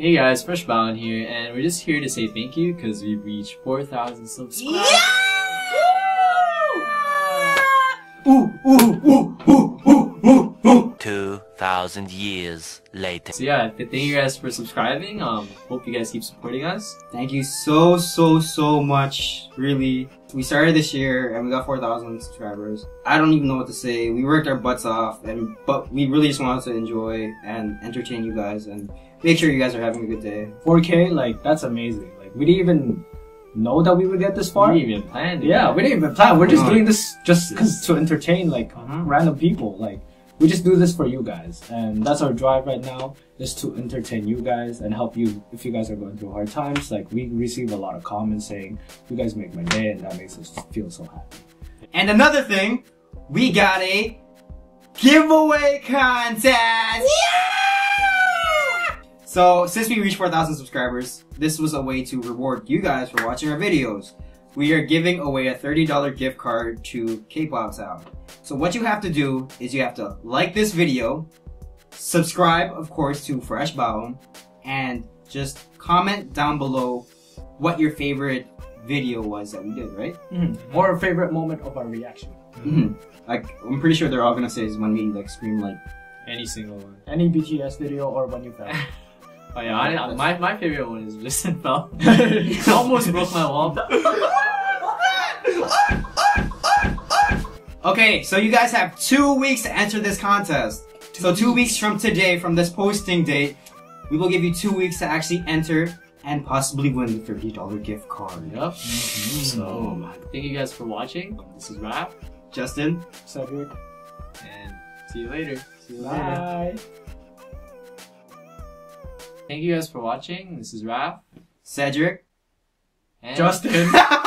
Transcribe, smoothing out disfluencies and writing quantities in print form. Hey guys, Fresh Baon here, and we're just here to say thank you because we've reached 4,000 subscribers. Yeah! Ooh, ooh, ooh, ooh, ooh, ooh, ooh. 2,000 years later. So yeah, thank you guys for subscribing. Hope you guys keep supporting us. Thank you so much, really. We started this year and we got 4,000 subscribers. I don't even know what to say. We worked our butts off, but we really just wanted to enjoy and entertain you guys and make sure you guys are having a good day. 4K, like, that's amazing. Like, we didn't even know that we would get this far. We didn't even plan it. Yeah, we didn't even plan. We're just doing this just because to entertain, like, random people. Like, we just do this for you guys, and that's our drive right now, is to entertain you guys and help you if you guys are going through hard times. Like, we receive a lot of comments saying, you guys make my day, and that makes us feel so happy. And another thing, we got a giveaway contest! Yeah! So, since we reached 4,000 subscribers, this was a way to reward you guys for watching our videos. We are giving away a $30 gift card to Kpoptown. So what you have to do is you have to like this video, subscribe of course to Fresh Baon, and just comment down below what your favorite video was that we did, right? Mm-hmm. Or favorite moment of our reaction. Mm-hmm. Like, I'm pretty sure they're all gonna say is when we like scream like any single one. Any BTS video or when you fell. Oh yeah, my favorite one is Justin fell. I almost broke my wall. Okay, so you guys have 2 weeks to enter this contest. So 2 weeks from today, from this posting date, we will give you 2 weeks to actually enter and possibly win the $30 gift card. Yep. Mm-hmm. So thank you guys for watching. This is Raph, Justin, Cedrick, and see you later. See you later. Bye. Thank you guys for watching. This is Raph, Cedric, and Justin.